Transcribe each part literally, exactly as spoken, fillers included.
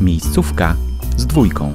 Miejscówka z dwójką.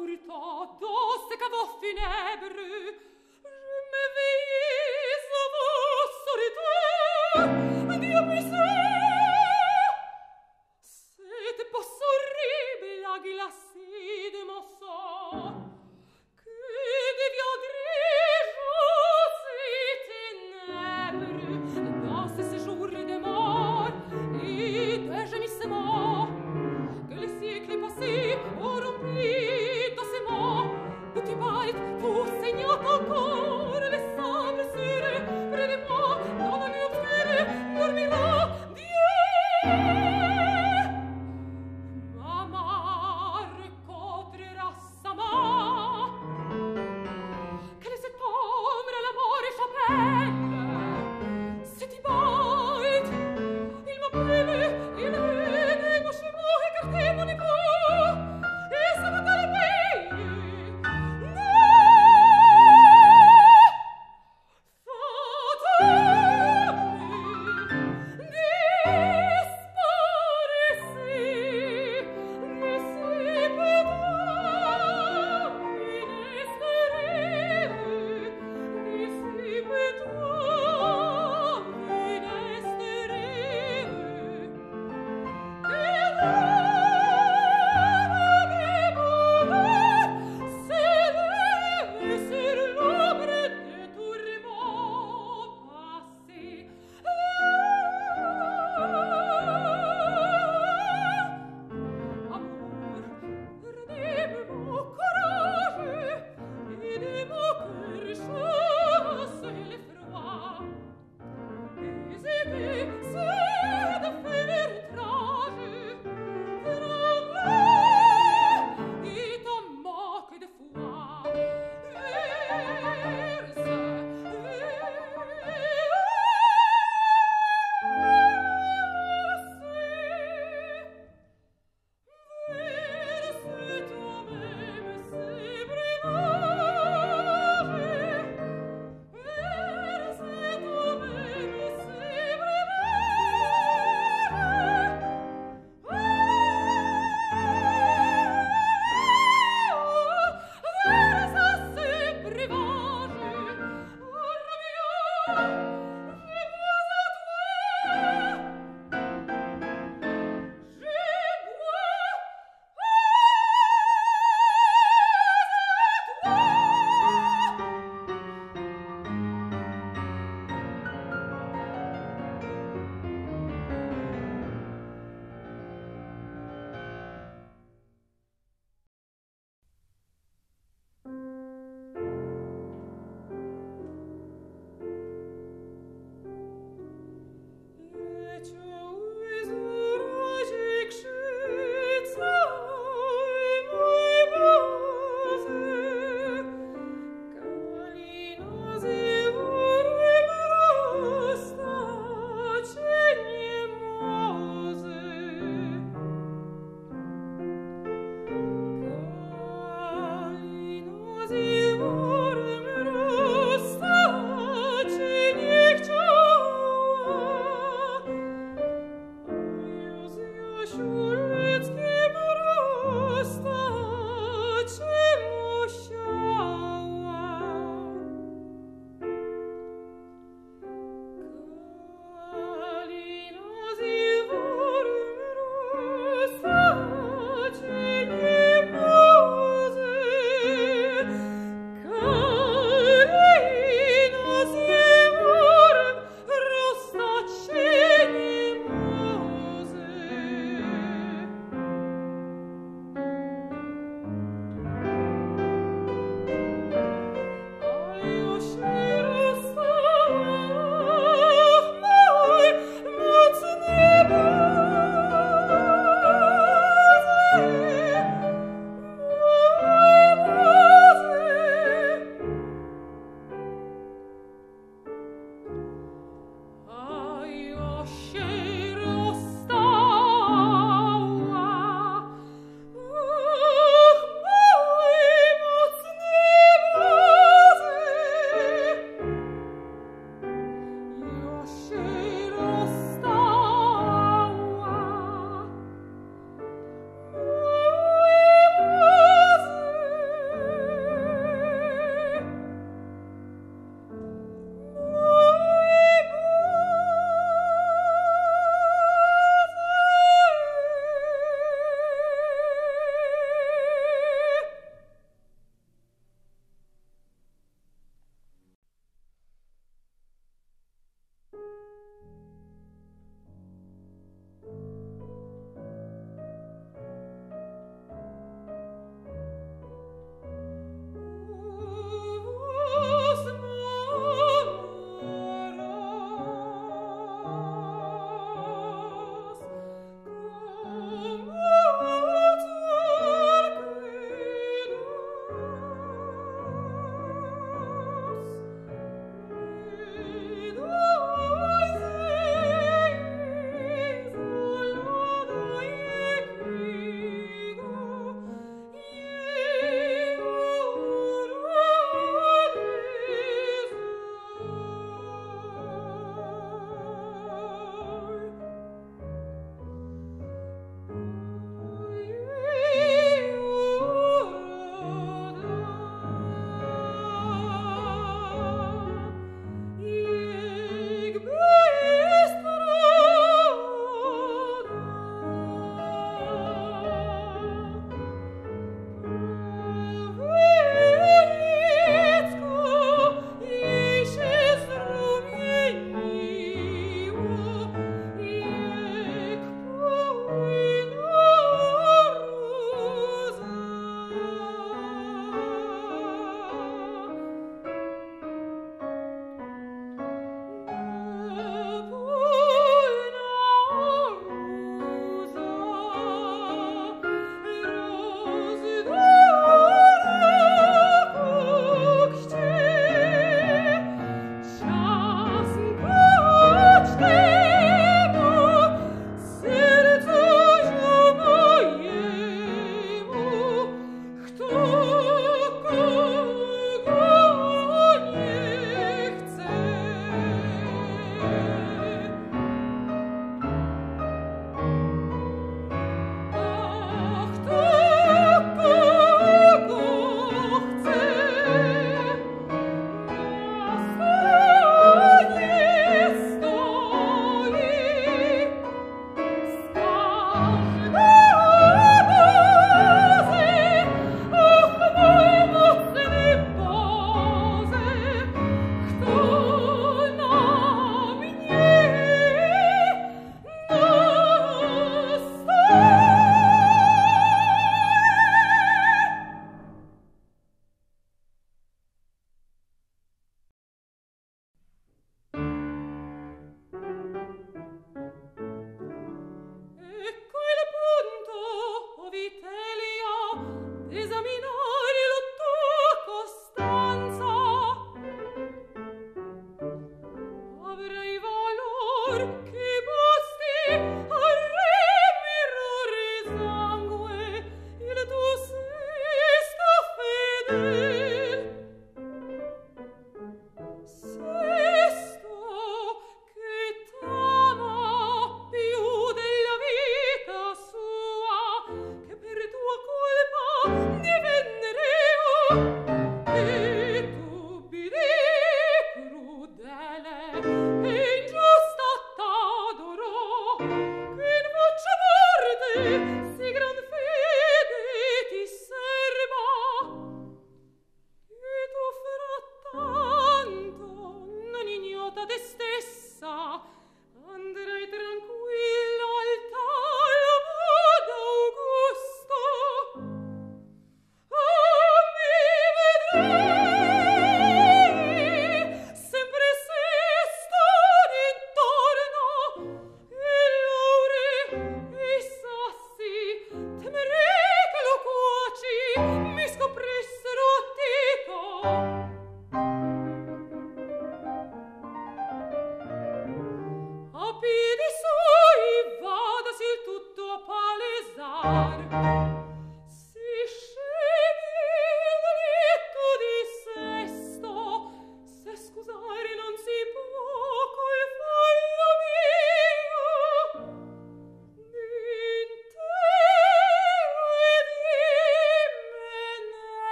Purtò dosse cavò finebre, je me veillais à vos solitaires, Dieu me sait. Cette posse horrible a glacé de mon sang, que deviendrai-je aux ténèbres, dans ce séjour de mort, et de gémissement, que les siècles passés ont rempli. Vous saignez encore les sables sur près de moi dans le mur.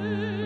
Pietà, pietà, pietà.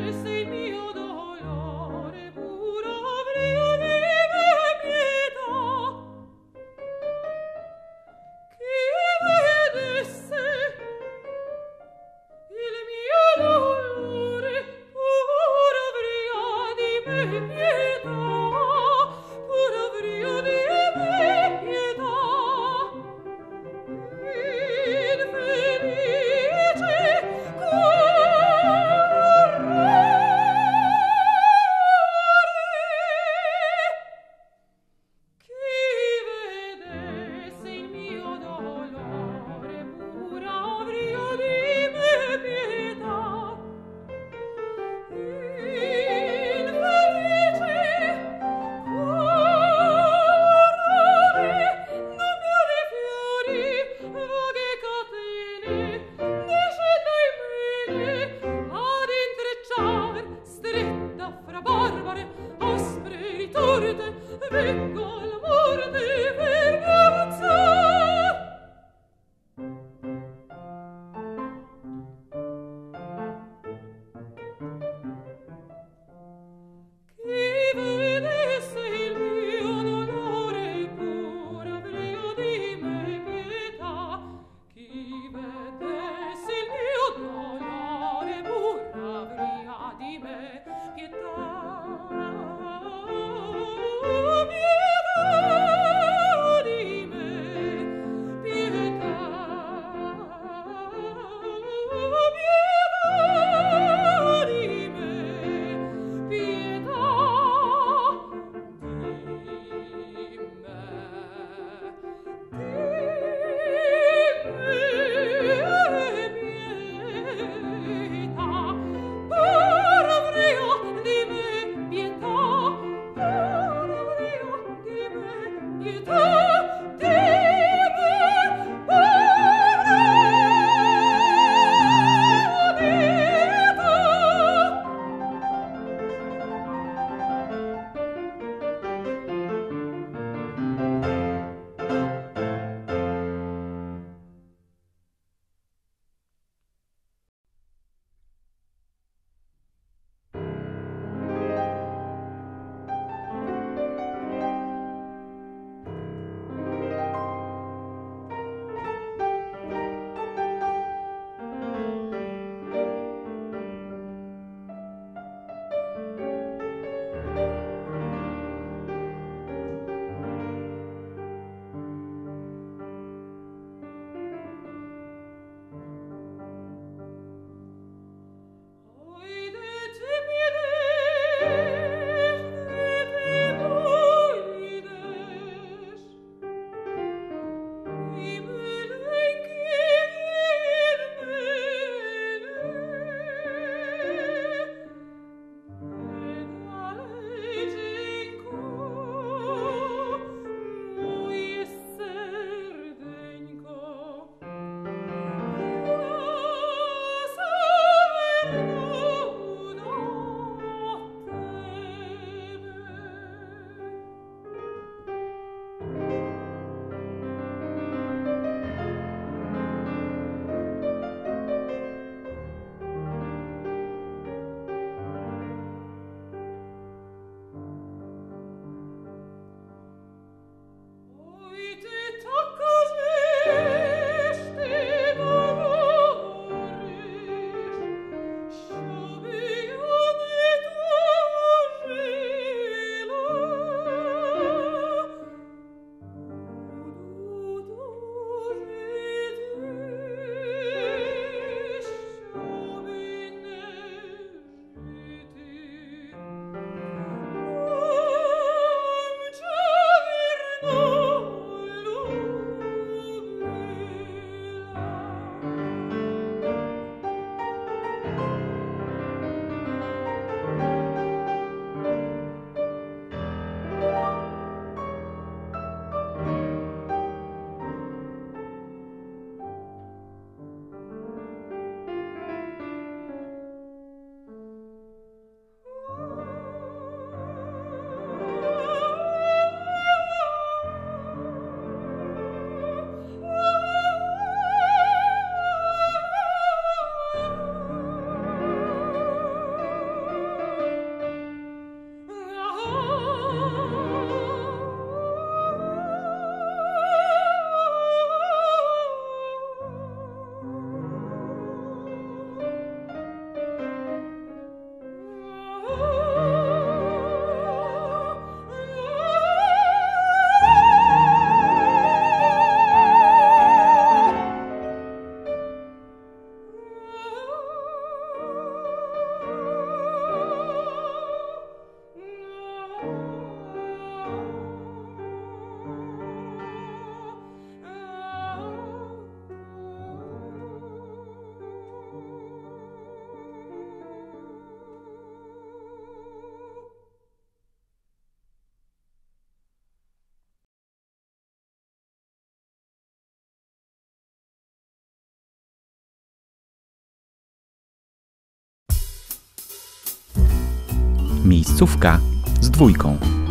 Miejscówka z dwójką.